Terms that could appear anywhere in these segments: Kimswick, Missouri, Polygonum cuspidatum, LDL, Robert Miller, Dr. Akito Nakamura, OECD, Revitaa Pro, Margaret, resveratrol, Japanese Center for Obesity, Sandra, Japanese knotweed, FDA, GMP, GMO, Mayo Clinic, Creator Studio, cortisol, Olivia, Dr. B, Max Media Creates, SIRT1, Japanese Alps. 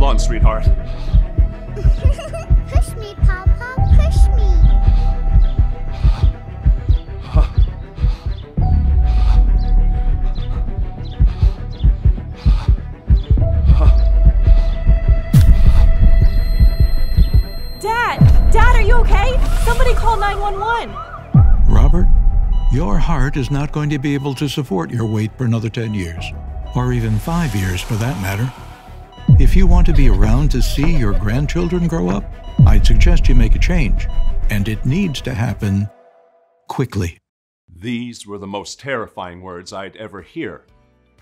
Hold on, sweetheart. Push me, Papa, push me. Dad! Dad, are you okay? Somebody call 911! Robert, your heart is not going to be able to support your weight for another 10 years. Or even 5 years, for that matter. If you want to be around to see your grandchildren grow up, I'd suggest you make a change. And it needs to happen quickly. These were the most terrifying words I'd ever hear,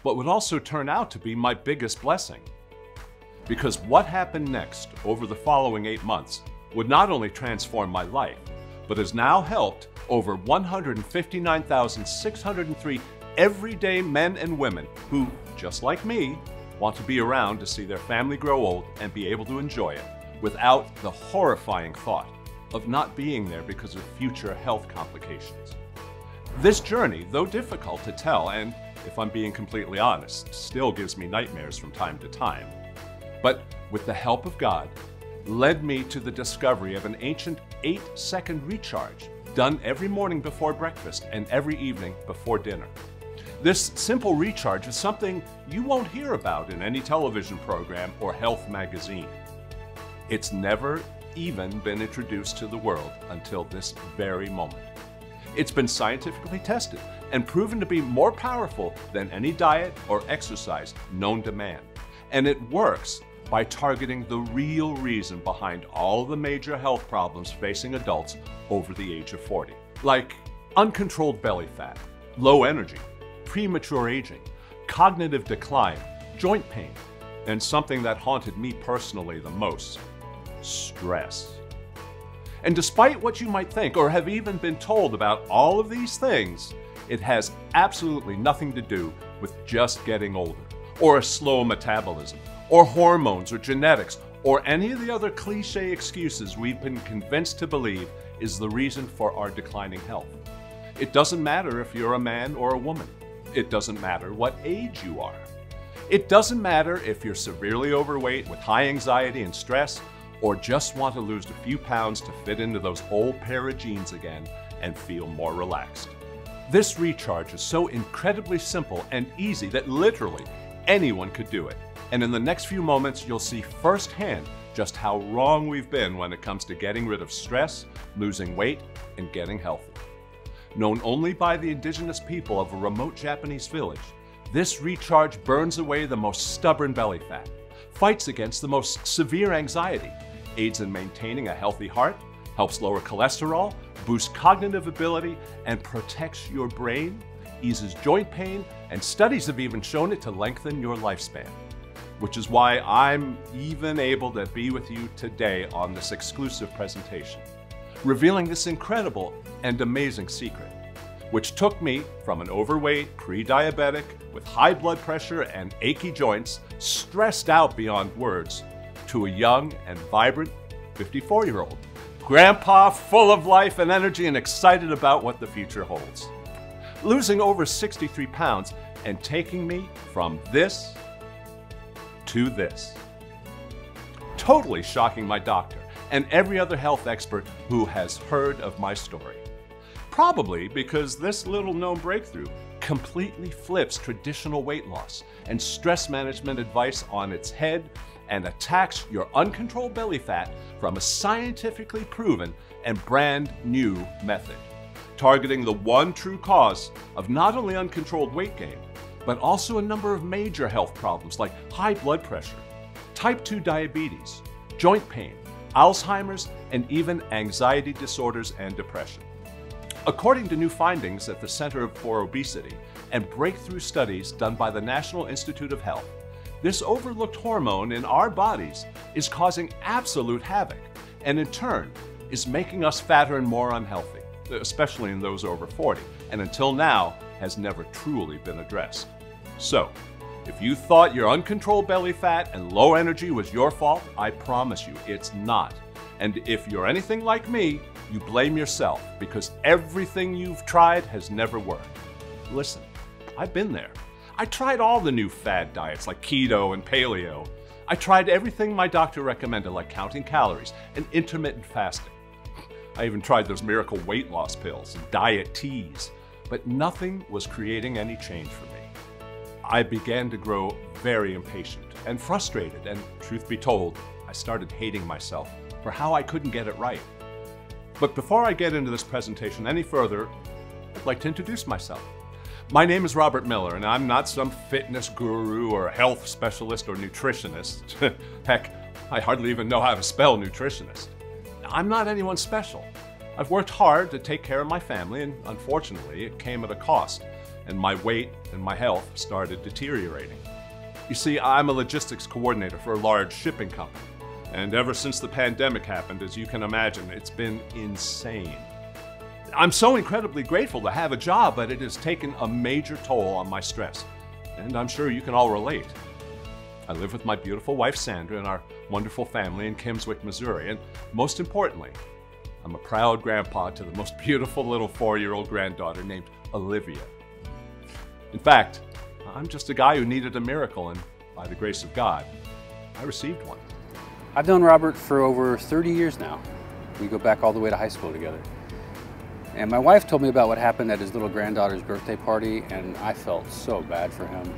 but would also turn out to be my biggest blessing. Because what happened next over the following 8 months would not only transform my life, but has now helped over 159,603 everyday men and women who, just like me, want to be around to see their family grow old and be able to enjoy it without the horrifying thought of not being there because of future health complications. This journey, though difficult to tell, and if I'm being completely honest, still gives me nightmares from time to time, but with the help of God, led me to the discovery of an ancient 8-second recharge done every morning before breakfast and every evening before dinner. This simple recharge is something you won't hear about in any television program or health magazine. It's never even been introduced to the world until this very moment. It's been scientifically tested and proven to be more powerful than any diet or exercise known to man. And it works by targeting the real reason behind all the major health problems facing adults over the age of 40, like uncontrolled belly fat, low energy, premature aging, cognitive decline, joint pain, and something that haunted me personally the most, stress. And despite what you might think or have even been told about all of these things, it has absolutely nothing to do with just getting older, or a slow metabolism, or hormones, or genetics, or any of the other cliche excuses we've been convinced to believe is the reason for our declining health. It doesn't matter if you're a man or a woman. It doesn't matter what age you are. It doesn't matter if you're severely overweight with high anxiety and stress, or just want to lose a few pounds to fit into those old pair of jeans again and feel more relaxed. This recharge is so incredibly simple and easy that literally anyone could do it. And in the next few moments, you'll see firsthand just how wrong we've been when it comes to getting rid of stress, losing weight, and getting healthy. Known only by the indigenous people of a remote Japanese village, this recharge burns away the most stubborn belly fat, fights against the most severe anxiety, aids in maintaining a healthy heart, helps lower cholesterol, boosts cognitive ability, and protects your brain, eases joint pain, and studies have even shown it to lengthen your lifespan. Which is why I'm even able to be with you today on this exclusive presentation, revealing this incredible and amazing secret, which took me from an overweight, pre-diabetic, with high blood pressure and achy joints, stressed out beyond words, to a young and vibrant 54-year-old, grandpa full of life and energy and excited about what the future holds. Losing over 63 pounds and taking me from this to this. Totally shocking my doctor and every other health expert who has heard of my story. Probably because this little known breakthrough completely flips traditional weight loss and stress management advice on its head and attacks your uncontrolled belly fat from a scientifically proven and brand new method, targeting the one true cause of not only uncontrolled weight gain, but also a number of major health problems like high blood pressure, type 2 diabetes, joint pain, Alzheimer's, and even anxiety disorders and depression. According to new findings at the Center for Obesity and breakthrough studies done by the National Institute of Health, this overlooked hormone in our bodies is causing absolute havoc, and in turn is making us fatter and more unhealthy, especially in those over 40, and until now has never truly been addressed. So, if you thought your uncontrolled belly fat and low energy was your fault, I promise you it's not. And if you're anything like me, you blame yourself because everything you've tried has never worked. Listen, I've been there. I tried all the new fad diets like keto and paleo. I tried everything my doctor recommended, like counting calories and intermittent fasting. I even tried those miracle weight loss pills and diet teas, but nothing was creating any change for me. I began to grow very impatient and frustrated, and truth be told, I started hating myself for how I couldn't get it right. But before I get into this presentation any further, I'd like to introduce myself. My name is Robert Miller, and I'm not some fitness guru or health specialist or nutritionist. Heck, I hardly even know how to spell nutritionist. I'm not anyone special. I've worked hard to take care of my family, and unfortunately, it came at a cost, and my weight and my health started deteriorating. You see, I'm a logistics coordinator for a large shipping company, and ever since the pandemic happened, as you can imagine, it's been insane. I'm so incredibly grateful to have a job, but it has taken a major toll on my stress, and I'm sure you can all relate. I live with my beautiful wife, Sandra, and our wonderful family in Kimswick, Missouri, and most importantly, I'm a proud grandpa to the most beautiful little four-year-old granddaughter named Olivia. In fact, I'm just a guy who needed a miracle, and by the grace of God, I received one. I've known Robert for over 30 years now. We go back all the way to high school together. And my wife told me about what happened at his little granddaughter's birthday party, and I felt so bad for him.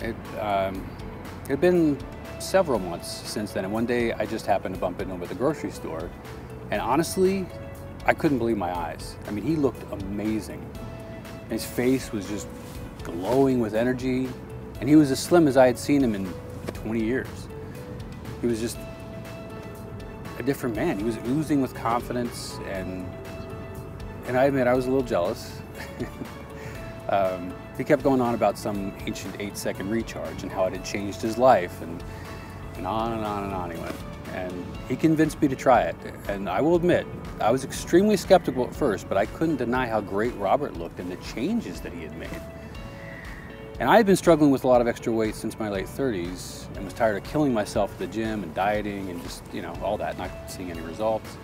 It had been several months since then, and one day I just happened to bump into him at the grocery store, and honestly, I couldn't believe my eyes. I mean, he looked amazing. His face was just glowing with energy, and he was as slim as I had seen him in 20 years. He was just a different man. He was oozing with confidence, and I admit I was a little jealous. He kept going on about some ancient 8-second recharge and how it had changed his life, and on and on and on he went. And he convinced me to try it, and I will admit, I was extremely skeptical at first, but I couldn't deny how great Robert looked and the changes that he had made. And I had been struggling with a lot of extra weight since my late 30s and was tired of killing myself at the gym and dieting and just, you know, all that, not seeing any results.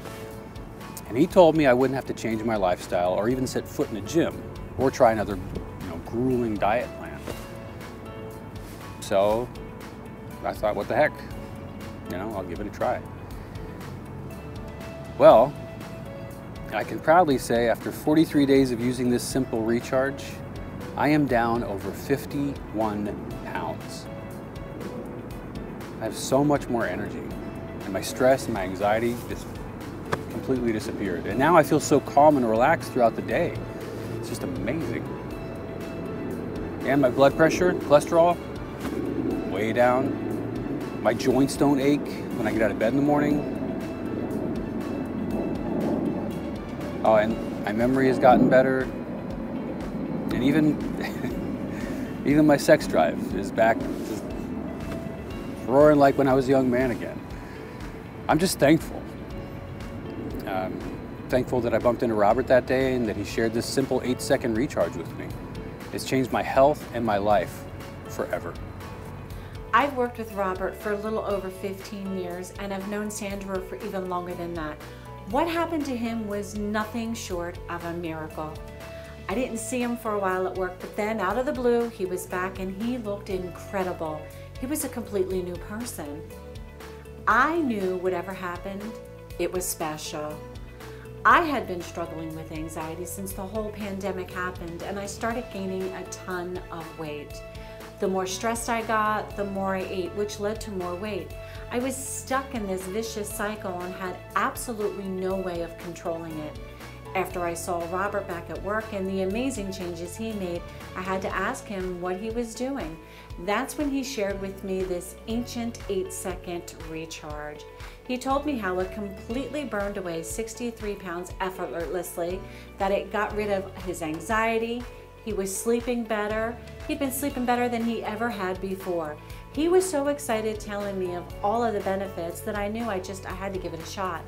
And he told me I wouldn't have to change my lifestyle or even set foot in a gym or try another, you know, grueling diet plan. So I thought, what the heck? You know, I'll give it a try. Well, I can proudly say after 43 days of using this simple recharge, I am down over 51 pounds. I have so much more energy, and my stress and my anxiety just completely disappeared. And now I feel so calm and relaxed throughout the day. It's just amazing. And my blood pressure, cholesterol, way down. My joints don't ache when I get out of bed in the morning. Oh, and my memory has gotten better. And even my sex drive is back, just roaring like when I was a young man again. I'm just thankful. Thankful that I bumped into Robert that day and that he shared this simple 8-second recharge with me. It's changed my health and my life forever. I've worked with Robert for a little over 15 years, and I've known Sandra for even longer than that. What happened to him was nothing short of a miracle. I didn't see him for a while at work, but then out of the blue, he was back and he looked incredible. He was a completely new person. I knew whatever happened, it was special. I had been struggling with anxiety since the whole pandemic happened, and I started gaining a ton of weight. The more stressed I got, the more I ate, which led to more weight. I was stuck in this vicious cycle and had absolutely no way of controlling it. After I saw Robert back at work and the amazing changes he made, I had to ask him what he was doing. That's when he shared with me this ancient 8-second recharge. He told me how it completely burned away 63 pounds effortlessly, that it got rid of his anxiety, he was sleeping better, he'd been sleeping better than he ever had before. He was so excited telling me of all of the benefits that I knew I had to give it a shot.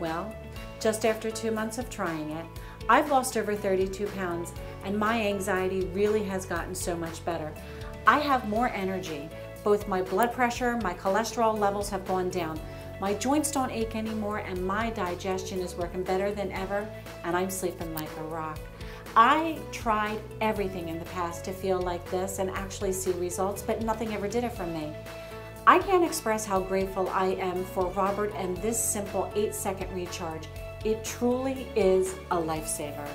Well, just after 2 months of trying it, I've lost over 32 pounds, and my anxiety really has gotten so much better. I have more energy. Both my blood pressure, my cholesterol levels have gone down. My joints don't ache anymore, and my digestion is working better than ever, and I'm sleeping like a rock. I tried everything in the past to feel like this and actually see results, but nothing ever did it for me. I can't express how grateful I am for Robert and this simple 8-second recharge. It truly is a lifesaver.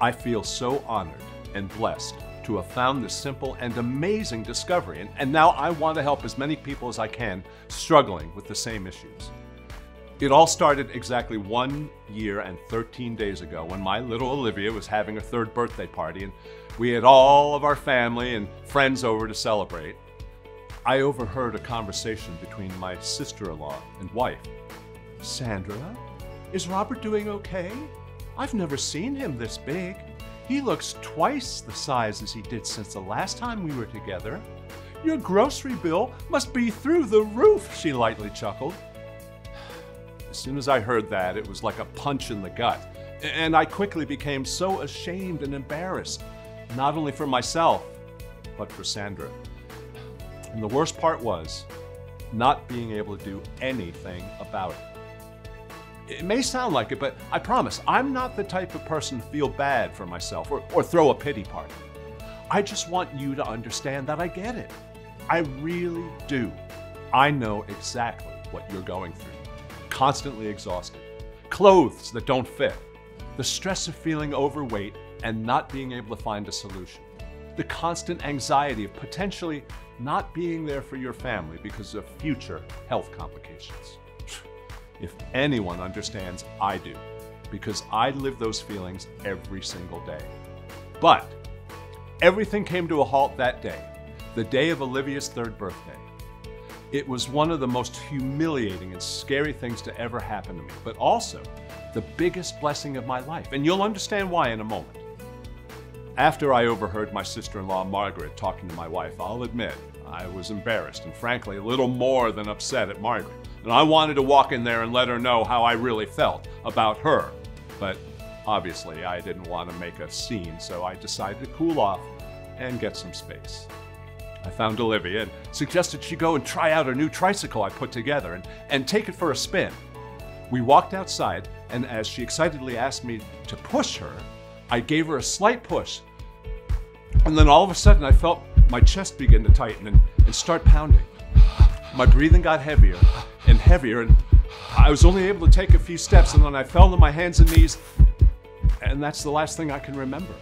I feel so honored and blessed to have found this simple and amazing discovery, and now I want to help as many people as I can struggling with the same issues. It all started exactly 1 year and 13 days ago when my little Olivia was having her third birthday party and we had all of our family and friends over to celebrate. I overheard a conversation between my sister-in-law and wife. Sandra, is Robert doing okay? I've never seen him this big. He looks twice the size as he did since the last time we were together. Your grocery bill must be through the roof, she lightly chuckled. As soon as I heard that, it was like a punch in the gut, and I quickly became so ashamed and embarrassed, not only for myself, but for Sandra. And the worst part was not being able to do anything about it. It may sound like it, but I promise, I'm not the type of person to feel bad for myself or throw a pity party. I just want you to understand that I get it. I really do. I know exactly what you're going through. Constantly exhausted, clothes that don't fit, the stress of feeling overweight and not being able to find a solution, the constant anxiety of potentially not being there for your family because of future health complications. If anyone understands, I do, because I live those feelings every single day. But everything came to a halt that day, the day of Olivia's third birthday. It was one of the most humiliating and scary things to ever happen to me, but also the biggest blessing of my life, and you'll understand why in a moment. After I overheard my sister-in-law, Margaret, talking to my wife, I'll admit, I was embarrassed and frankly, a little more than upset at Margaret. And I wanted to walk in there and let her know how I really felt about her. But obviously I didn't want to make a scene, so I decided to cool off and get some space. I found Olivia and suggested she go and try out a new tricycle I put together and take it for a spin. We walked outside, and as she excitedly asked me to push her, I gave her a slight push. And then all of a sudden I felt my chest begin to tighten and start pounding. My breathing got heavier and heavier, and I was only able to take a few steps, and then I fell on my hands and knees, and that's the last thing I can remember.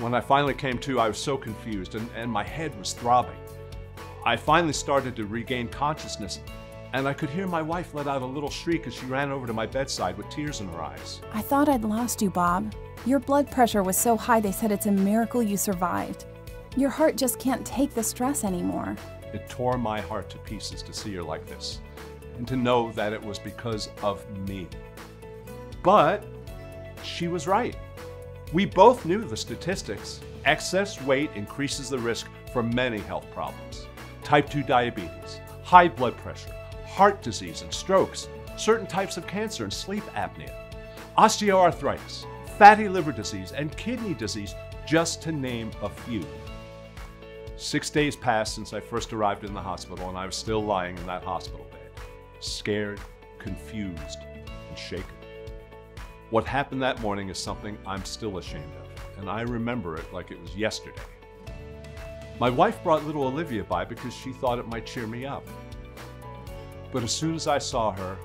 When I finally came to, I was so confused and my head was throbbing. I finally started to regain consciousness, and I could hear my wife let out a little shriek as she ran over to my bedside with tears in her eyes. I thought I'd lost you, Bob. Your blood pressure was so high they said it's a miracle you survived. Your heart just can't take the stress anymore. It tore my heart to pieces to see her like this, and to know that it was because of me. But she was right. We both knew the statistics. Excess weight increases the risk for many health problems. Type 2 diabetes, high blood pressure, heart disease and strokes, certain types of cancer and sleep apnea, osteoarthritis, fatty liver disease, and kidney disease, just to name a few. 6 days passed since I first arrived in the hospital, and I was still lying in that hospital bed, scared, confused, and shaken. What happened that morning is something I'm still ashamed of, and I remember it like it was yesterday. My wife brought little Olivia by because she thought it might cheer me up. But as soon as I saw her,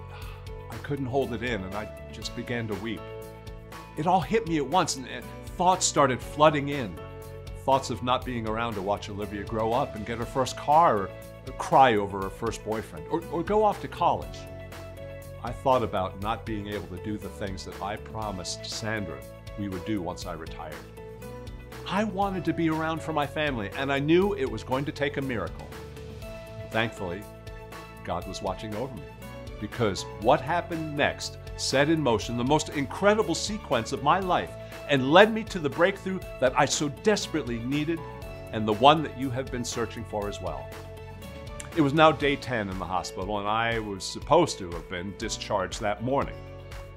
I couldn't hold it in, and I just began to weep. It all hit me at once, and thoughts started flooding in. Thoughts of not being around to watch Olivia grow up and get her first car, or cry over her first boyfriend, or go off to college. I thought about not being able to do the things that I promised Sandra we would do once I retired. I wanted to be around for my family, and I knew it was going to take a miracle. Thankfully, God was watching over me, because what happened next set in motion the most incredible sequence of my life and led me to the breakthrough that I so desperately needed, and the one that you have been searching for as well. It was now day 10 in the hospital, and I was supposed to have been discharged that morning.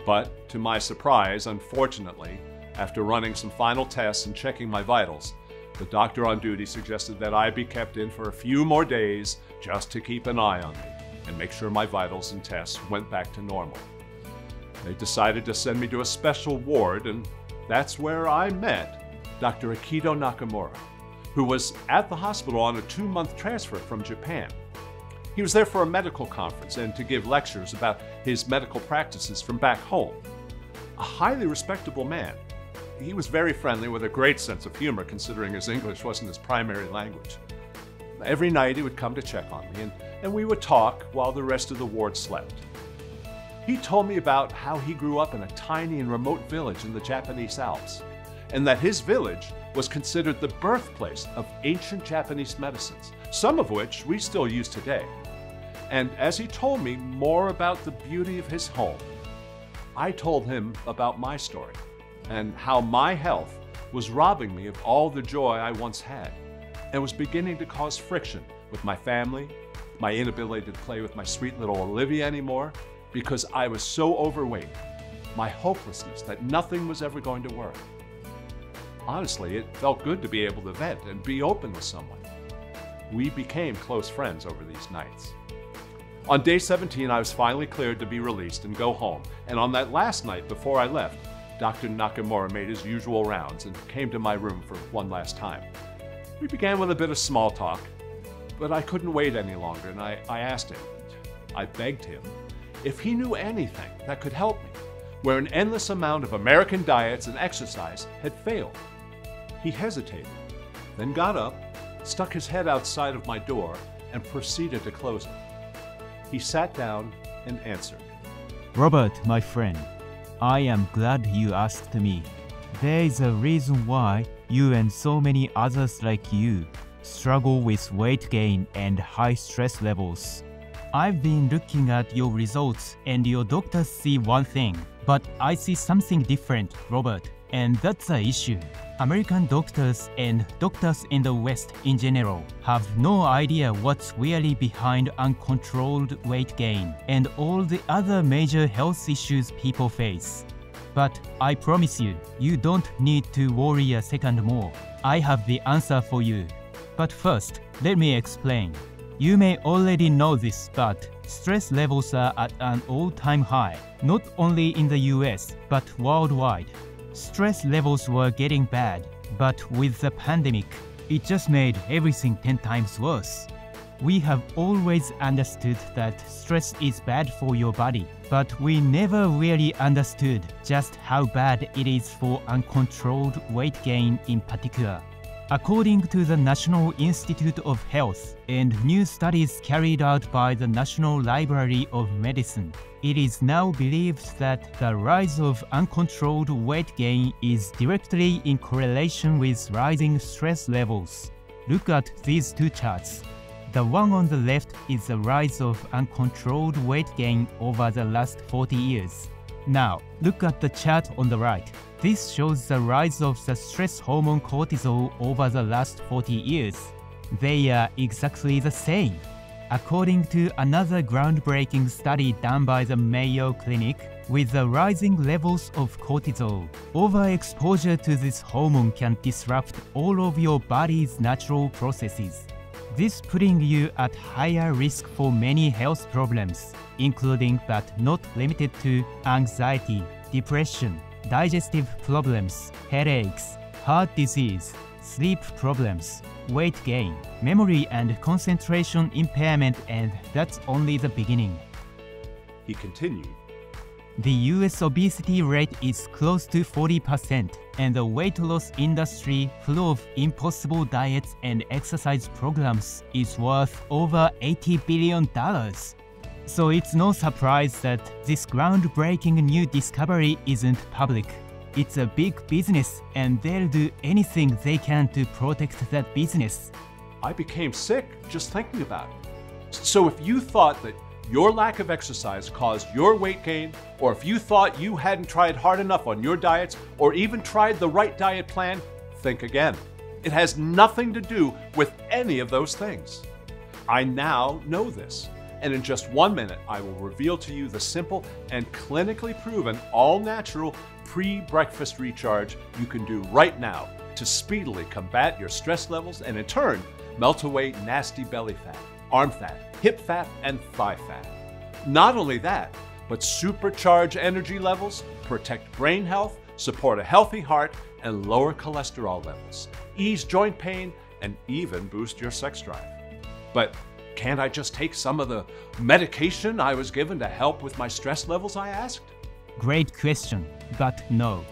But to my surprise, unfortunately, after running some final tests and checking my vitals, the doctor on duty suggested that I be kept in for a few more days just to keep an eye on me and make sure my vitals and tests went back to normal. They decided to send me to a special ward, and that's where I met Dr. Akito Nakamura. who was at the hospital on a 2-month transfer from Japan. He was there for a medical conference and to give lectures about his medical practices from back home. A highly respectable man. He was very friendly with a great sense of humor, considering his English wasn't his primary language. Every night he would come to check on me, and we would talk while the rest of the ward slept. He told me about how he grew up in a tiny and remote village in the Japanese Alps, and that his village was considered the birthplace of ancient Japanese medicines, some of which we still use today. And as he told me more about the beauty of his home, I told him about my story and how my health was robbing me of all the joy I once had and was beginning to cause friction with my family, my inability to play with my sweet little Olivia anymore because I was so overweight, my hopelessness that nothing was ever going to work. Honestly, it felt good to be able to vent and be open with someone. We became close friends over these nights. On day 17, I was finally cleared to be released and go home, and on that last night before I left, Dr. Nakamura made his usual rounds and came to my room for one last time. We began with a bit of small talk, but I couldn't wait any longer, and I asked him, I begged him, if he knew anything that could help me, where an endless amount of American diets and exercise had failed. He hesitated, then got up, stuck his head outside of my door, and proceeded to close it. He sat down and answered. Robert, my friend, I am glad you asked me. There is a reason why you and so many others like you struggle with weight gain and high stress levels. I've been looking at your results and your doctors see one thing, but I see something different, Robert, and that's the issue. American doctors and doctors in the West in general have no idea what's really behind uncontrolled weight gain and all the other major health issues people face. But I promise you, you don't need to worry a second more. I have the answer for you. But first, let me explain. You may already know this, but stress levels are at an all-time high, not only in the US, but worldwide. Stress levels were getting bad, but with the pandemic, it just made everything 10 times worse. We have always understood that stress is bad for your body, but we never really understood just how bad it is for uncontrolled weight gain in particular. According to the National Institute of Health and new studies carried out by the National Library of Medicine, it is now believed that the rise of uncontrolled weight gain is directly in correlation with rising stress levels. Look at these two charts. The one on the left is the rise of uncontrolled weight gain over the last 40 years. Now, look at the chart on the right. This shows the rise of the stress hormone cortisol over the last 40 years. They are exactly the same. According to another groundbreaking study done by the Mayo Clinic, with the rising levels of cortisol, overexposure to this hormone can disrupt all of your body's natural processes. This putting you at higher risk for many health problems, including but not limited to anxiety, depression, digestive problems, headaches, heart disease, sleep problems, weight gain, memory and concentration impairment, and that's only the beginning. He continued. The US obesity rate is close to 40%, and the weight loss industry, full of impossible diets and exercise programs, is worth over $80 billion. So it's no surprise that this groundbreaking new discovery isn't public. It's a big business, and they'll do anything they can to protect that business. I became sick just thinking about it. So if you thought that your lack of exercise caused your weight gain, or if you thought you hadn't tried hard enough on your diets, or even tried the right diet plan, think again. It has nothing to do with any of those things. I now know this. And in just 1 minute, I will reveal to you the simple and clinically proven all-natural pre-breakfast recharge you can do right now to speedily combat your stress levels and in turn, melt away nasty belly fat, arm fat, hip fat, and thigh fat. Not only that, but supercharge energy levels, protect brain health, support a healthy heart, and lower cholesterol levels, ease joint pain, and even boost your sex drive. But can't I just take some of the medication I was given to help with my stress levels, I asked? Great question, but no.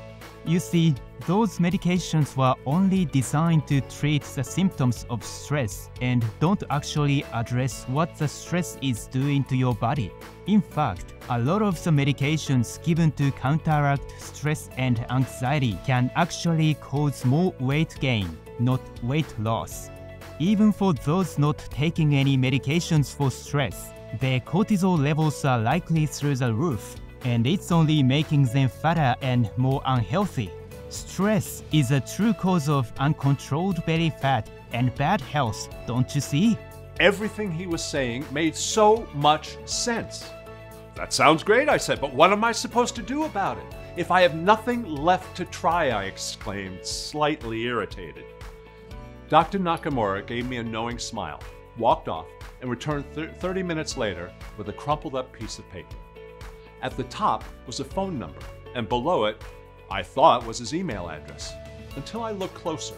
You see, those medications were only designed to treat the symptoms of stress and don't actually address what the stress is doing to your body. In fact, a lot of the medications given to counteract stress and anxiety can actually cause more weight gain, not weight loss. Even for those not taking any medications for stress, their cortisol levels are likely through the roof, and it's only making them fatter and more unhealthy. Stress is a true cause of uncontrolled belly fat and bad health, don't you see? Everything he was saying made so much sense. That sounds great, I said, but what am I supposed to do about it? If I have nothing left to try, I exclaimed, slightly irritated. Dr. Nakamura gave me a knowing smile, walked off, and returned 30 minutes later with a crumpled up piece of paper. At the top was a phone number, and below it, I thought was his email address, until I looked closer.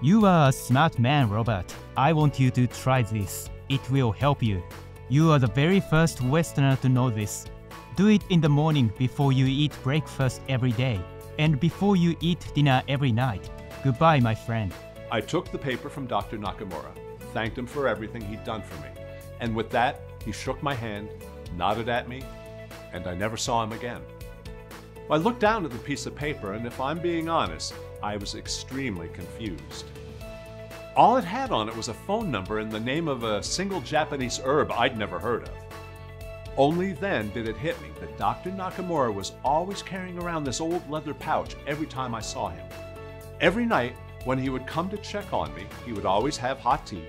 You are a smart man, Robert. I want you to try this. It will help you. You are the very first Westerner to know this. Do it in the morning before you eat breakfast every day, and before you eat dinner every night. Goodbye, my friend. I took the paper from Dr. Nakamura, thanked him for everything he'd done for me, and with that, he shook my hand, nodded at me, and I never saw him again. I looked down at the piece of paper, and if I'm being honest, I was extremely confused. All it had on it was a phone number and the name of a single Japanese herb I'd never heard of. Only then did it hit me that Dr. Nakamura was always carrying around this old leather pouch every time I saw him. Every night, when he would come to check on me, he would always have hot tea,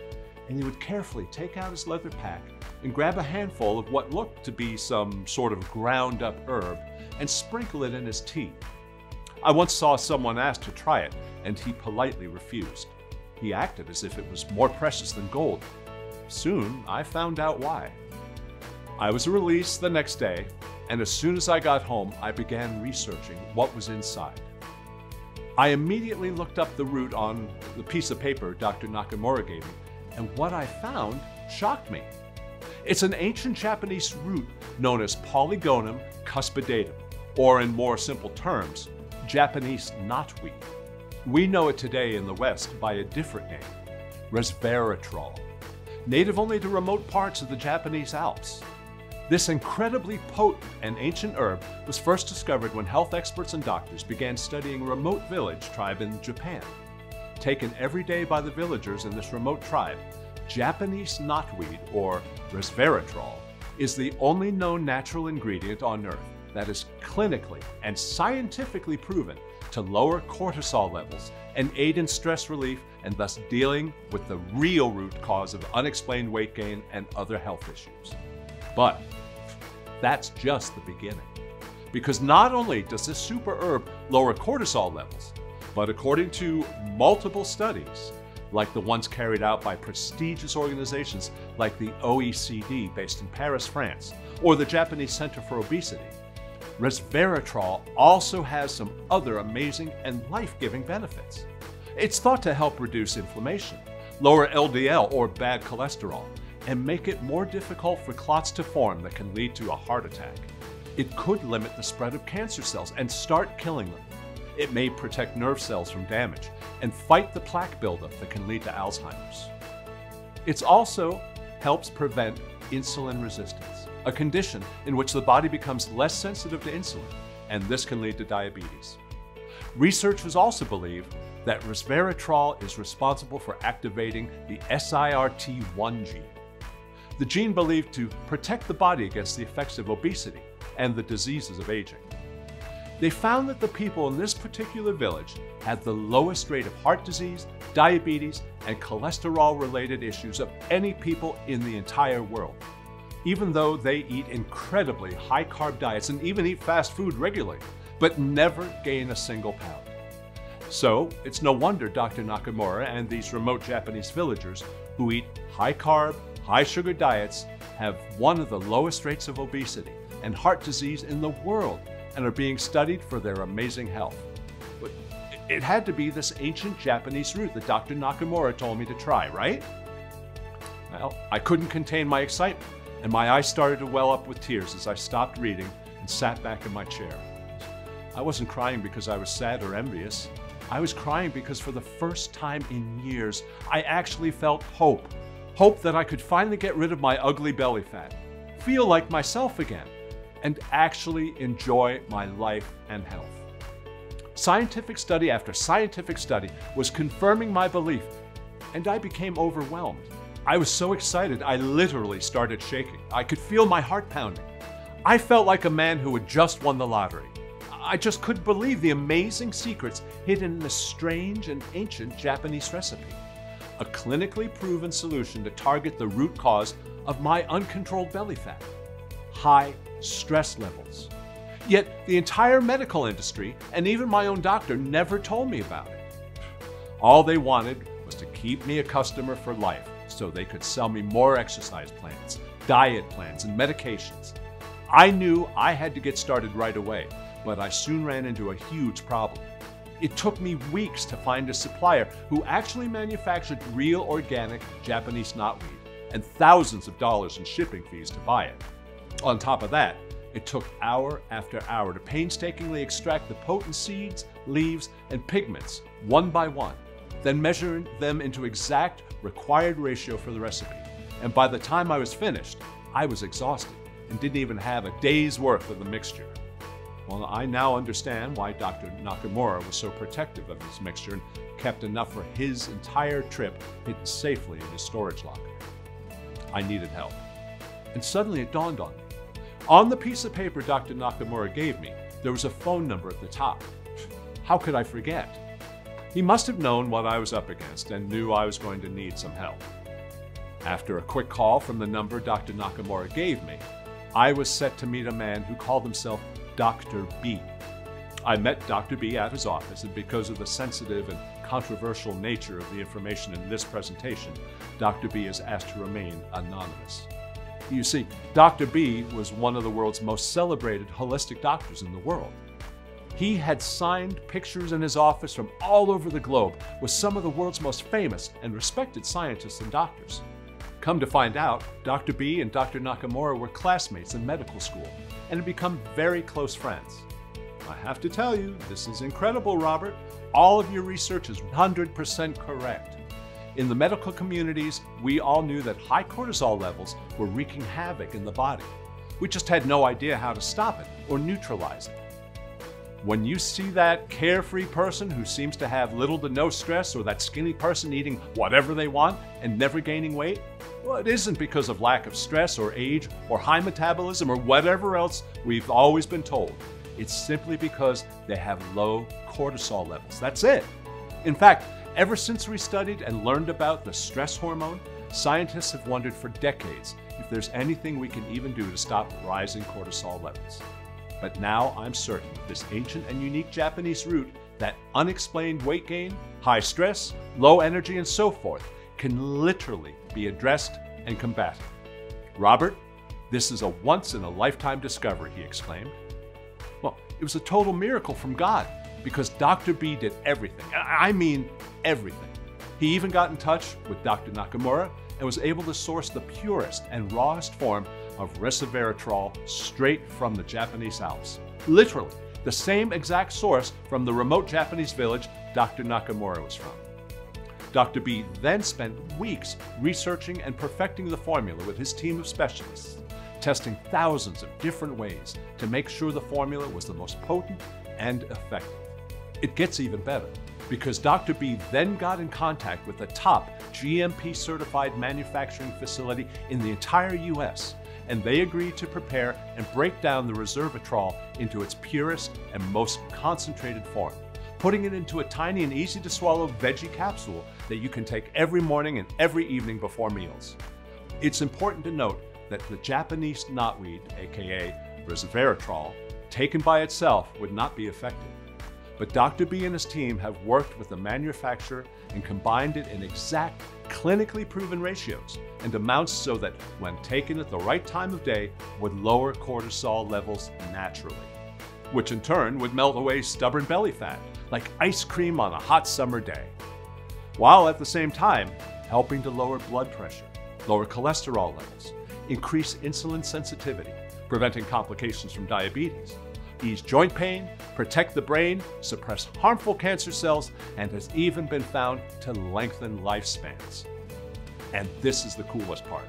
and he would carefully take out his leather pack and grab a handful of what looked to be some sort of ground-up herb and sprinkle it in his tea. I once saw someone asked to try it, and he politely refused. He acted as if it was more precious than gold. Soon, I found out why. I was released the next day, and as soon as I got home, I began researching what was inside. I immediately looked up the route on the piece of paper Dr. Nakamura gave me, and what I found shocked me. It's an ancient Japanese root known as Polygonum cuspidatum, or in more simple terms, Japanese knotweed. We know it today in the West by a different name, resveratrol, native only to remote parts of the Japanese Alps. This incredibly potent and ancient herb was first discovered when health experts and doctors began studying a remote village tribe in Japan. Taken every day by the villagers in this remote tribe, Japanese knotweed, or resveratrol, is the only known natural ingredient on Earth that is clinically and scientifically proven to lower cortisol levels and aid in stress relief, and thus dealing with the real root cause of unexplained weight gain and other health issues. But that's just the beginning. Because not only does this super herb lower cortisol levels, but according to multiple studies, like the ones carried out by prestigious organizations like the OECD based in Paris, France, or the Japanese Center for Obesity, resveratrol also has some other amazing and life-giving benefits. It's thought to help reduce inflammation, lower LDL or bad cholesterol, and make it more difficult for clots to form that can lead to a heart attack. It could limit the spread of cancer cells and start killing them. It may protect nerve cells from damage and fight the plaque buildup that can lead to Alzheimer's. It also helps prevent insulin resistance, a condition in which the body becomes less sensitive to insulin, and this can lead to diabetes. Researchers also believe that resveratrol is responsible for activating the SIRT1 gene, the gene believed to protect the body against the effects of obesity and the diseases of aging. They found that the people in this particular village had the lowest rate of heart disease, diabetes, and cholesterol-related issues of any people in the entire world, even though they eat incredibly high-carb diets and even eat fast food regularly, but never gain a single pound. So it's no wonder Dr. Nakamura and these remote Japanese villagers who eat high-carb, high-sugar diets have one of the lowest rates of obesity and heart disease in the world, and are being studied for their amazing health. But It had to be this ancient Japanese root that Dr. Nakamura told me to try, right? Well, I couldn't contain my excitement, and my eyes started to well up with tears as I stopped reading and sat back in my chair. I wasn't crying because I was sad or envious. I was crying because for the first time in years, I actually felt hope. Hope that I could finally get rid of my ugly belly fat, feel like myself again, and actually enjoy my life and health. Scientific study after scientific study was confirming my belief, and I became overwhelmed. I was so excited, I literally started shaking. I could feel my heart pounding. I felt like a man who had just won the lottery. I just couldn't believe the amazing secrets hidden in this strange and ancient Japanese recipe. A clinically proven solution to target the root cause of my uncontrolled belly fat, high stress levels. Yet the entire medical industry and even my own doctor never told me about it. All they wanted was to keep me a customer for life so they could sell me more exercise plans, diet plans, and medications. I knew I had to get started right away, but I soon ran into a huge problem. It took me weeks to find a supplier who actually manufactured real organic Japanese knotweed and thousands of dollars in shipping fees to buy it. On top of that, it took hour after hour to painstakingly extract the potent seeds, leaves, and pigments one by one, then measure them into exact required ratio for the recipe. And by the time I was finished, I was exhausted and didn't even have a day's worth of the mixture. Well, I now understand why Dr. Nakamura was so protective of his mixture and kept enough for his entire trip hidden safely in his storage locker. I needed help. And suddenly it dawned on me. On the piece of paper Dr. Nakamura gave me, there was a phone number at the top. How could I forget? He must have known what I was up against and knew I was going to need some help. After a quick call from the number Dr. Nakamura gave me, I was set to meet a man who called himself Dr. B. I met Dr. B at his office, and because of the sensitive and controversial nature of the information in this presentation, Dr. B is asked to remain anonymous. You see, Dr. B was one of the world's most celebrated holistic doctors in the world. He had signed pictures in his office from all over the globe with some of the world's most famous and respected scientists and doctors. Come to find out, Dr. B and Dr. Nakamura were classmates in medical school and had become very close friends. I have to tell you, this is incredible, Robert. All of your research is 100% correct. In the medical communities, we all knew that high cortisol levels were wreaking havoc in the body. We just had no idea how to stop it or neutralize it. When you see that carefree person who seems to have little to no stress, or that skinny person eating whatever they want and never gaining weight, well, it isn't because of lack of stress or age or high metabolism or whatever else we've always been told. It's simply because they have low cortisol levels. That's it. In fact, ever since we studied and learned about the stress hormone, scientists have wondered for decades if there's anything we can even do to stop rising cortisol levels. But now I'm certain this ancient and unique Japanese root, that unexplained weight gain, high stress, low energy, and so forth, can literally be addressed and combated. Robert, this is a once-in-a-lifetime discovery, he exclaimed. Well, it was a total miracle from God, because Dr. B did everything. I mean everything. He even got in touch with Dr. Nakamura and was able to source the purest and rawest form of resveratrol straight from the Japanese Alps. Literally, the same exact source from the remote Japanese village Dr. Nakamura was from. Dr. B then spent weeks researching and perfecting the formula with his team of specialists, testing thousands of different ways to make sure the formula was the most potent and effective. It gets even better, because Dr. B then got in contact with the top GMP-certified manufacturing facility in the entire US, and they agreed to prepare and break down the resveratrol into its purest and most concentrated form, putting it into a tiny and easy to swallow veggie capsule that you can take every morning and every evening before meals. It's important to note that the Japanese knotweed, aka resveratrol, taken by itself would not be effective. But Dr. B and his team have worked with the manufacturer and combined it in exact, clinically proven ratios and amounts so that when taken at the right time of day would lower cortisol levels naturally. which in turn would melt away stubborn belly fat, like ice cream on a hot summer day, while at the same time helping to lower blood pressure, lower cholesterol levels, increase insulin sensitivity, preventing complications from diabetes, ease joint pain, protect the brain, suppress harmful cancer cells, and has even been found to lengthen lifespans. And this is the coolest part.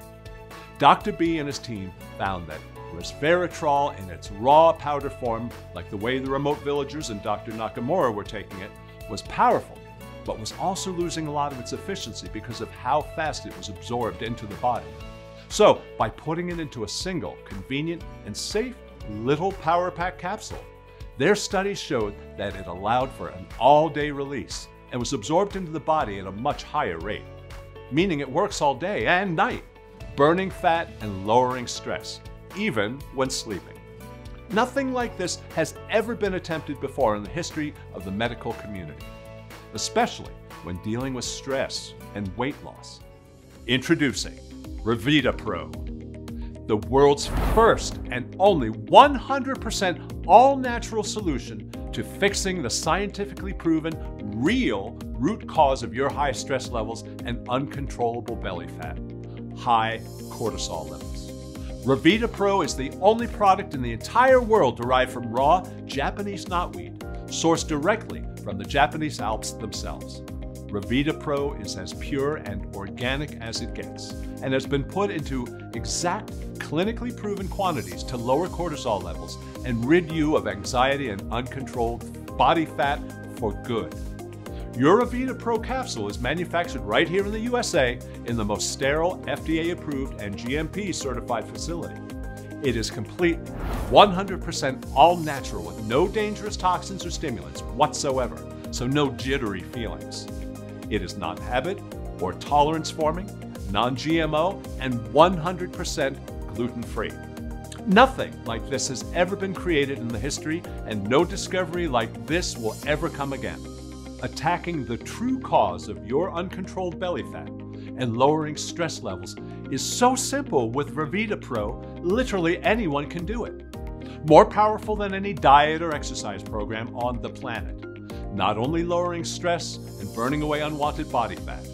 Dr. B and his team found that resveratrol in its raw powder form, like the way the remote villagers and Dr. Nakamura were taking it, was powerful, but was also losing a lot of its efficiency because of how fast it was absorbed into the body. So by putting it into a single, convenient, and safe little power pack capsule, their studies showed that it allowed for an all-day release and was absorbed into the body at a much higher rate, meaning it works all day and night, burning fat and lowering stress, even when sleeping. Nothing like this has ever been attempted before in the history of the medical community, especially when dealing with stress and weight loss. Introducing Revitaa Pro, the world's first and only 100% all-natural solution to fixing the scientifically proven real root cause of your high stress levels and uncontrollable belly fat, high cortisol levels. Revitaa Pro is the only product in the entire world derived from raw Japanese knotweed, sourced directly from the Japanese Alps themselves. Revitaa Pro is as pure and organic as it gets, and has been put into exact, clinically proven quantities to lower cortisol levels and rid you of anxiety and uncontrolled body fat for good. Your Revitaa Pro capsule is manufactured right here in the USA in the most sterile, FDA-approved and GMP-certified facility. It is completely 100% all-natural with no dangerous toxins or stimulants whatsoever, so no jittery feelings. It is non-habit or tolerance-forming, non-GMO, and 100% gluten-free. Nothing like this has ever been created in the history, and no discovery like this will ever come again. Attacking the true cause of your uncontrolled belly fat and lowering stress levels is so simple with Revitaa Pro, literally anyone can do it. More powerful than any diet or exercise program on the planet. Not only lowering stress and burning away unwanted body fat,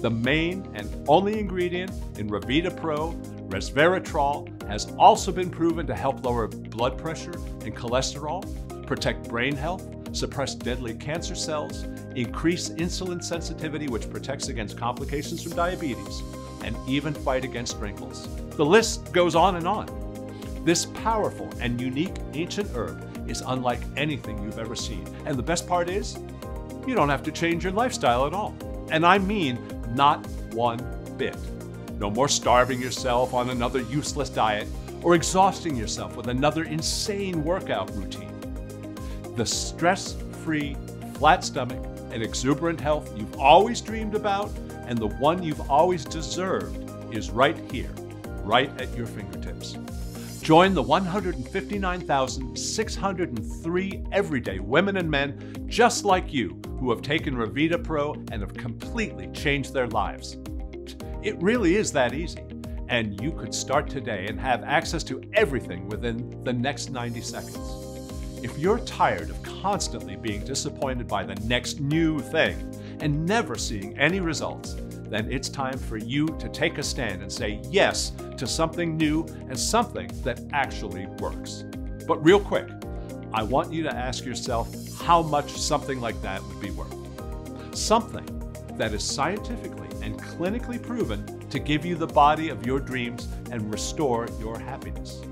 the main and only ingredient in Revitaa Pro, resveratrol, has also been proven to help lower blood pressure and cholesterol, protect brain health, suppress deadly cancer cells, increase insulin sensitivity, which protects against complications from diabetes, and even fight against wrinkles. The list goes on and on. This powerful and unique ancient herb is unlike anything you've ever seen. And the best part is, you don't have to change your lifestyle at all. And I mean, not one bit. No more starving yourself on another useless diet or exhausting yourself with another insane workout routine. The stress-free, flat stomach, and exuberant health you've always dreamed about and the one you've always deserved is right here, right at your fingertips. Join the 159,603 everyday women and men just like you who have taken Revitaa Pro and have completely changed their lives. It really is that easy, and you could start today and have access to everything within the next 90 seconds. If you're tired of constantly being disappointed by the next new thing and never seeing any results, then it's time for you to take a stand and say yes to something new and something that actually works. But real quick, I want you to ask yourself how much something like that would be worth. Something that is scientifically and clinically proven to give you the body of your dreams and restore your happiness.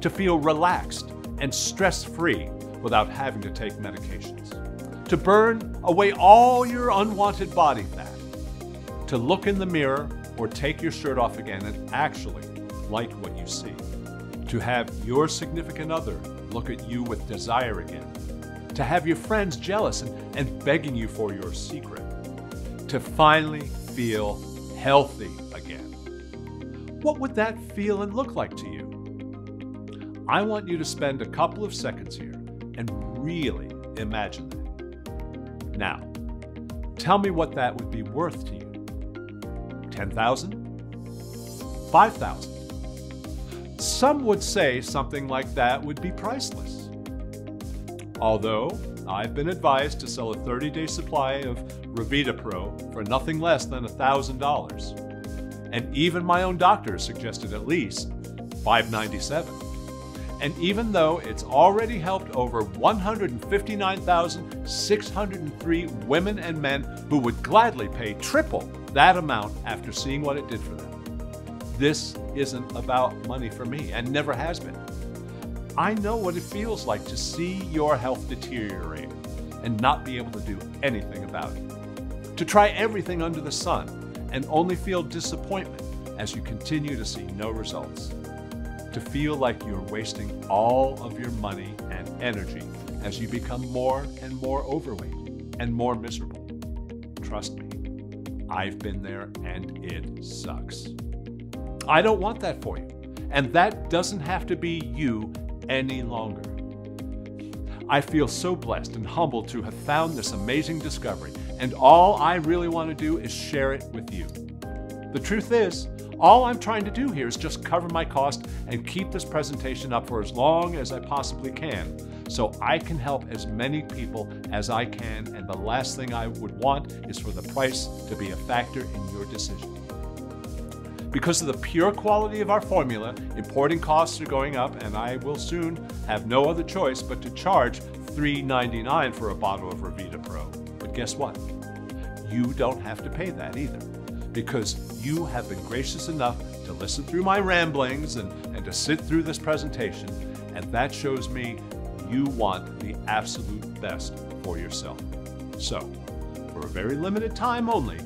To feel relaxed and stress-free without having to take medications, to burn away all your unwanted body fat, to look in the mirror or take your shirt off again and actually like what you see, to have your significant other look at you with desire again, to have your friends jealous and begging you for your secret, to finally feel healthy again. What would that feel and look like to you? I want you to spend a couple of seconds here and really imagine that. Now, tell me what that would be worth to you. $10,000? $5,000? Some would say something like that would be priceless. Although, I've been advised to sell a 30-day supply of Revitaa Pro for nothing less than $1,000. And even my own doctor suggested at least $597. And even though it's already helped over 159,603 women and men who would gladly pay triple that amount after seeing what it did for them. This isn't about money for me and never has been. I know what it feels like to see your health deteriorate and not be able to do anything about it. To try everything under the sun and only feel disappointment as you continue to see no results. To feel like you're wasting all of your money and energy as you become more and more overweight and more miserable. Trust me, I've been there and it sucks. I don't want that for you, and that doesn't have to be you any longer. I feel so blessed and humbled to have found this amazing discovery, and all I really want to do is share it with you. The truth is, all I'm trying to do here is just cover my cost and keep this presentation up for as long as I possibly can, so I can help as many people as I can, and the last thing I would want is for the price to be a factor in your decision. Because of the pure quality of our formula, importing costs are going up, and I will soon have no other choice but to charge $3.99 for a bottle of Revitaa Pro. But guess what? You don't have to pay that either, because you have been gracious enough to listen through my ramblings and to sit through this presentation, and that shows me you want the absolute best for yourself. So, for a very limited time only,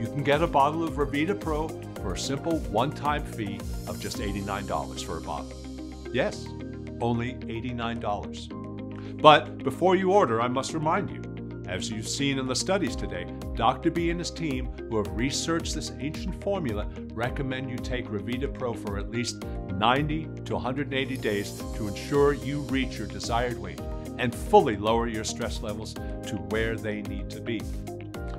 you can get a bottle of Revitaa Pro for a simple one-time fee of just $89 for a bottle. Yes, only $89. But before you order, I must remind you, as you've seen in the studies today, Dr. B and his team, who have researched this ancient formula, recommend you take Revitaa Pro for at least 90 to 180 days to ensure you reach your desired weight and fully lower your stress levels to where they need to be.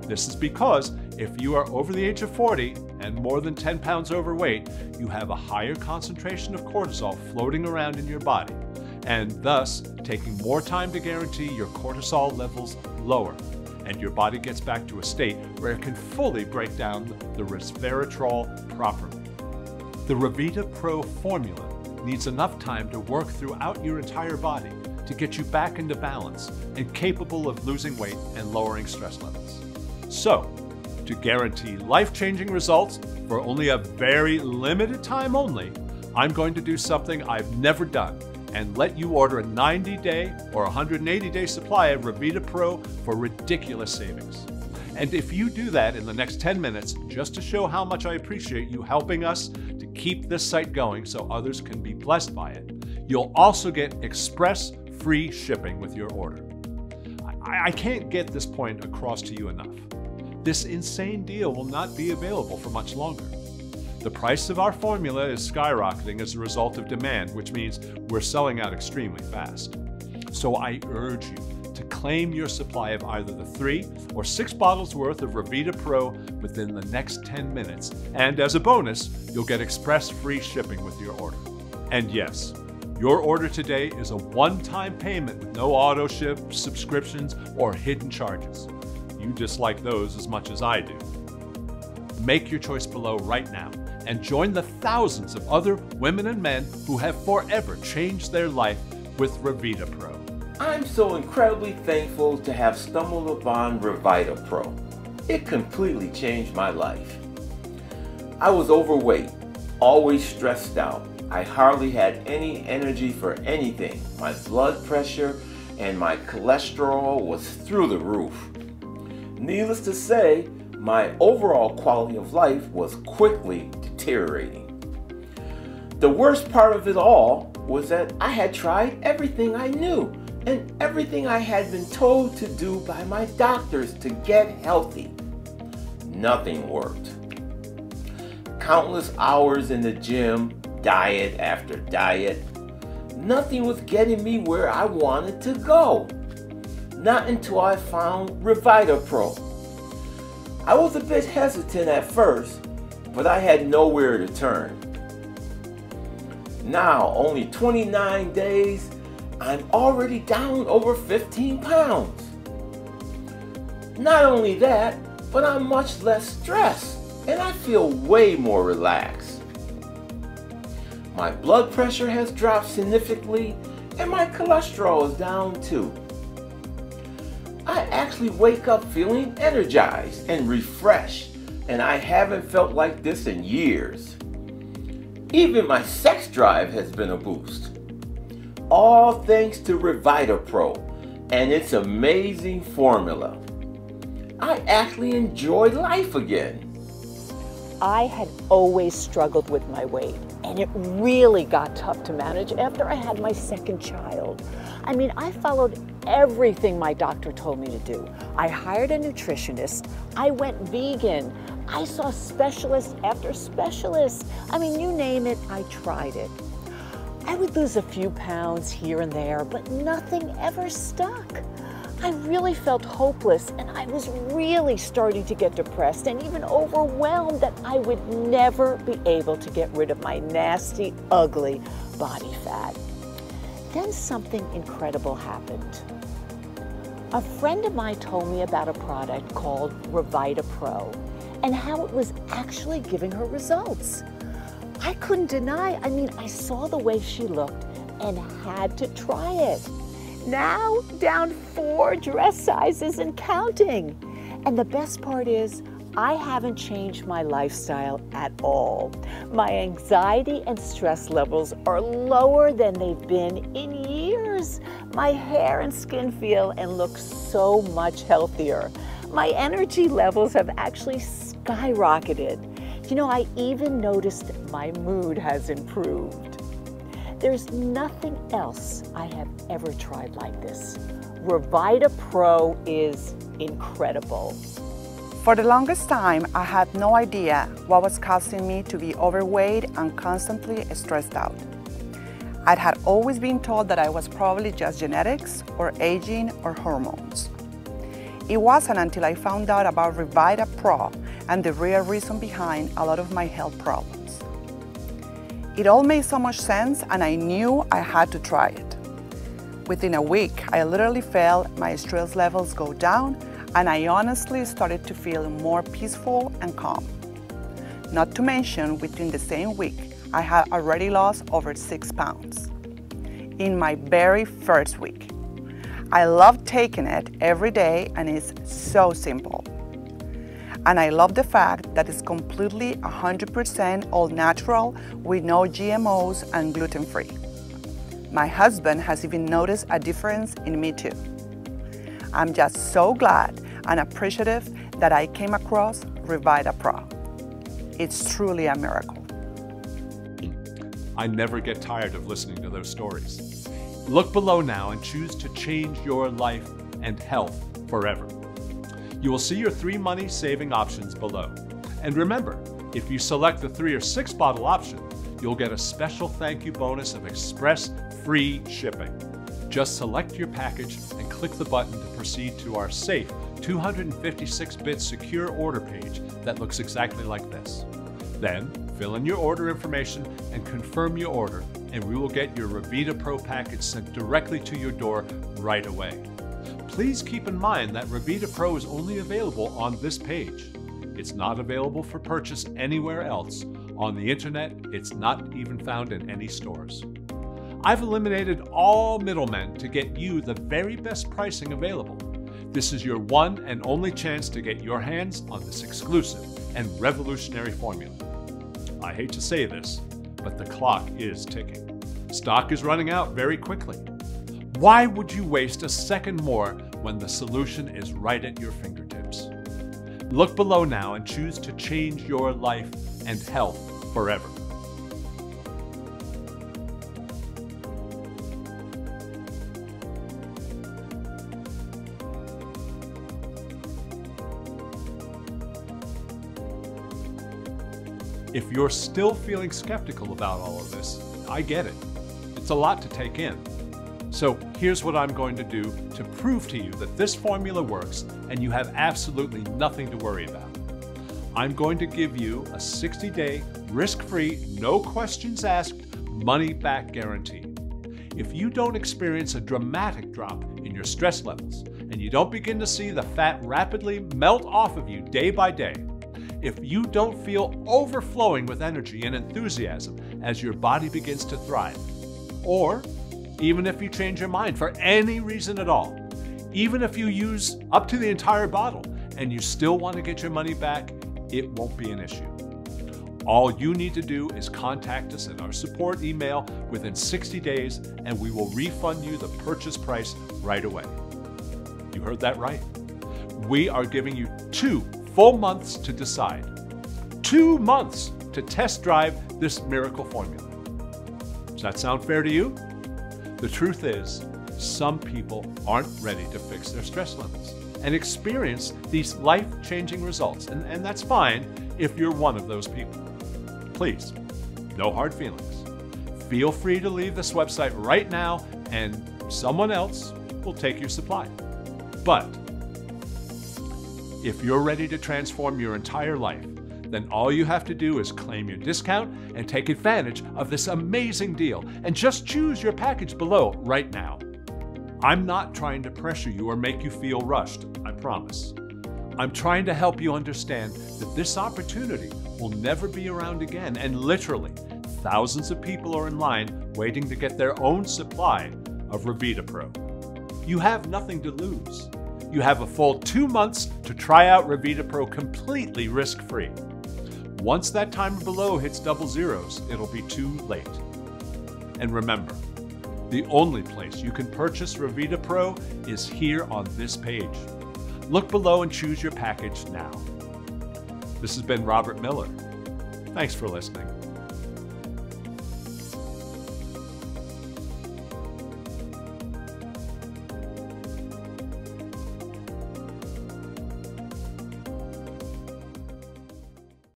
This is because if you are over the age of 40 and more than 10 pounds overweight, you have a higher concentration of cortisol floating around in your body, and thus taking more time to guarantee your cortisol levels lower, and your body gets back to a state where it can fully break down the resveratrol properly. The Revitaa Pro formula needs enough time to work throughout your entire body to get you back into balance and capable of losing weight and lowering stress levels. So, to guarantee life-changing results for only a very limited time only, I'm going to do something I've never done and let you order a 90-day or 180-day supply of Revitaa Pro for ridiculous savings. And if you do that in the next 10 minutes, just to show how much I appreciate you helping us to keep this site going so others can be blessed by it, you'll also get express free shipping with your order. I can't get this point across to you enough. This insane deal will not be available for much longer. The price of our formula is skyrocketing as a result of demand, which means we're selling out extremely fast. So I urge you to claim your supply of either the 3 or 6 bottles worth of Revitaa Pro within the next 10 minutes. And as a bonus, you'll get express free shipping with your order. And yes, your order today is a one-time payment with no auto ship, subscriptions, or hidden charges. You dislike those as much as I do. Make your choice below right now and join the thousands of other women and men who have forever changed their life with Revitaa Pro. I'm so incredibly thankful to have stumbled upon Revitaa Pro. It completely changed my life. I was overweight, always stressed out. I hardly had any energy for anything. My blood pressure and my cholesterol was through the roof. Needless to say, my overall quality of life was quickly deteriorating. The worst part of it all was that I had tried everything I knew and everything I had been told to do by my doctors to get healthy. Nothing worked. Countless hours in the gym, diet after diet, nothing was getting me where I wanted to go. Not until I found Revitaa Pro. I was a bit hesitant at first, but I had nowhere to turn. Now, only 29 days, I'm already down over 15 pounds. Not only that, but I'm much less stressed and I feel way more relaxed. My blood pressure has dropped significantly and my cholesterol is down too. I actually wake up feeling energized and refreshed, and I haven't felt like this in years. Even my sex drive has been a boost. All thanks to Revitaa Pro and its amazing formula. I actually enjoy life again. I had always struggled with my weight, and it really got tough to manage after I had my second child. I mean, I followed everything my doctor told me to do. I hired a nutritionist. I went vegan. I saw specialist after specialist. I mean, you name it, I tried it. I would lose a few pounds here and there, but nothing ever stuck. I really felt hopeless, and I was really starting to get depressed and even overwhelmed that I would never be able to get rid of my nasty, ugly body fat. Then something incredible happened. A friend of mine told me about a product called Revitaa Pro and how it was actually giving her results. I couldn't deny, I mean, I saw the way she looked and had to try it. Now, down 4 dress sizes and counting. And the best part is, I haven't changed my lifestyle at all. My anxiety and stress levels are lower than they've been in years. My hair and skin feel and look so much healthier. My energy levels have actually skyrocketed. You know, I even noticed my mood has improved. There's nothing else I have ever tried like this. Revitaa Pro is incredible. For the longest time, I had no idea what was causing me to be overweight and constantly stressed out. I had always been told that I was probably just genetics or aging or hormones. It wasn't until I found out about Revitaa Pro and the real reason behind a lot of my health problems. It all made so much sense, and I knew I had to try it. Within a week, I literally felt my stress levels go down, and I honestly started to feel more peaceful and calm. Not to mention, within the same week, I had already lost over 6 pounds. In my very first week. I love taking it every day, and it's so simple. And I love the fact that it's completely 100% all natural with no GMOs and gluten-free. My husband has even noticed a difference in me too. I'm just so glad and appreciative that I came across Revitaa Pro. It's truly a miracle. I never get tired of listening to those stories. Look below now and choose to change your life and health forever. You will see your 3 money-saving options below. And remember, if you select the 3 or 6 bottle option, you'll get a special thank you bonus of express free shipping. Just select your package and click the button to proceed to our safe 256-bit secure order page that looks exactly like this. Then fill in your order information and confirm your order, and we will get your Revitaa Pro package sent directly to your door right away. Please keep in mind that Revitaa Pro is only available on this page. It's not available for purchase anywhere else. On the internet, it's not even found in any stores. I've eliminated all middlemen to get you the very best pricing available. This is your one and only chance to get your hands on this exclusive and revolutionary formula. I hate to say this, but the clock is ticking. Stock is running out very quickly. Why would you waste a second more when the solution is right at your fingertips? Look below now and choose to change your life and health forever. If you're still feeling skeptical about all of this, I get it. It's a lot to take in. So here's what I'm going to do to prove to you that this formula works and you have absolutely nothing to worry about. I'm going to give you a 60-day, risk-free, no questions asked, money-back guarantee. if you don't experience a dramatic drop in your stress levels and you don't begin to see the fat rapidly melt off of you day by day, if you don't feel overflowing with energy and enthusiasm as your body begins to thrive, or even if you change your mind for any reason at all, even if you use up to the entire bottle and you still want to get your money back, it won't be an issue. All you need to do is contact us in our support email within 60 days and we will refund you the purchase price right away. You heard that right. We are giving you 2 full months to decide. 2 months to test drive this miracle formula. Does that sound fair to you? The truth is, some people aren't ready to fix their stress levels and experience these life-changing results. And that's fine if you're one of those people. Please, no hard feelings. Feel free to leave this website right now and someone else will take your supply. But if you're ready to transform your entire life, then all you have to do is claim your discount and take advantage of this amazing deal and just choose your package below right now. I'm not trying to pressure you or make you feel rushed, I promise. I'm trying to help you understand that this opportunity will never be around again, and literally thousands of people are in line waiting to get their own supply of Revitaa Pro. You have nothing to lose. You have a full 2 months to try out Revitaa Pro completely risk-free. Once that timer below hits double zeros, it'll be too late. And remember, the only place you can purchase Revitaa Pro is here on this page. Look below and choose your package now. This has been Robert Miller. Thanks for listening.